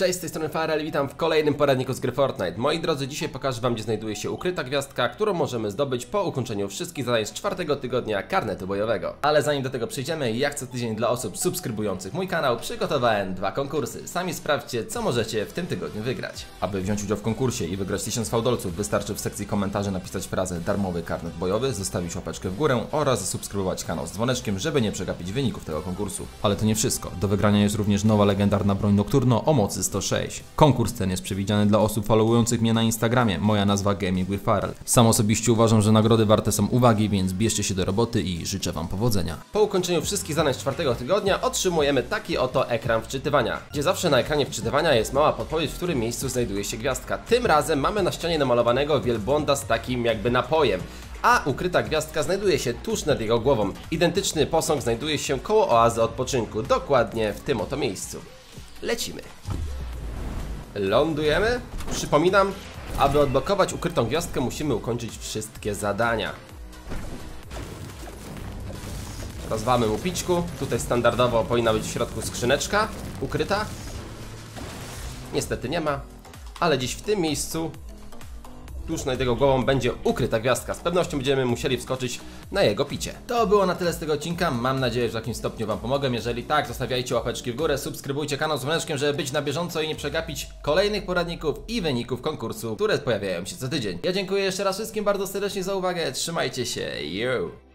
Cześć, z tej strony Farell i witam w kolejnym poradniku z gry Fortnite. Moi drodzy, dzisiaj pokażę wam, gdzie znajduje się ukryta gwiazdka, którą możemy zdobyć po ukończeniu wszystkich zadań z 4. tygodnia karnetu bojowego. Ale zanim do tego przejdziemy, ja co tydzień dla osób subskrybujących mój kanał przygotowałem 2 konkursy. Sami sprawdźcie, co możecie w tym tygodniu wygrać. Aby wziąć udział w konkursie i wygrać 1000 fałdolców, wystarczy w sekcji komentarzy napisać frazę darmowy karnet bojowy, zostawić łapeczkę w górę oraz zasubskrybować kanał z dzwoneczkiem, żeby nie przegapić wyników tego konkursu. Ale to nie wszystko. Do wygrania jest również nowa legendarna broń Nocturno o mocy 106. Konkurs ten jest przewidziany dla osób followujących mnie na Instagramie. Moja nazwa Gaming with Farell. Sam osobiście uważam, że nagrody warte są uwagi, więc bierzcie się do roboty i życzę wam powodzenia. Po ukończeniu wszystkich zadań z 4. tygodnia otrzymujemy taki oto ekran wczytywania, gdzie zawsze na ekranie wczytywania jest mała podpowiedź, w którym miejscu znajduje się gwiazdka. Tym razem mamy na ścianie namalowanego wielbłąda z takim jakby napojem, a ukryta gwiazdka znajduje się tuż nad jego głową. Identyczny posąg znajduje się koło oazy odpoczynku, dokładnie w tym oto miejscu. Lecimy. Lądujemy. Przypominam, aby odblokować ukrytą gwiazdkę, musimy ukończyć wszystkie zadania. Rozwalmy mu piczku. Tutaj standardowo powinna być w środku skrzyneczka ukryta. Niestety nie ma, ale dziś w tym miejscu, tuż nad jego głową, będzie ukryta gwiazdka. Z pewnością będziemy musieli wskoczyć na jego picie. To było na tyle z tego odcinka. Mam nadzieję, że w jakimś stopniu wam pomogłem. Jeżeli tak, zostawiajcie łapeczki w górę, subskrybujcie kanał z dzwoneczkiem, żeby być na bieżąco i nie przegapić kolejnych poradników i wyników konkursu, które pojawiają się co tydzień. Ja dziękuję jeszcze raz wszystkim bardzo serdecznie za uwagę. Trzymajcie się. Yo!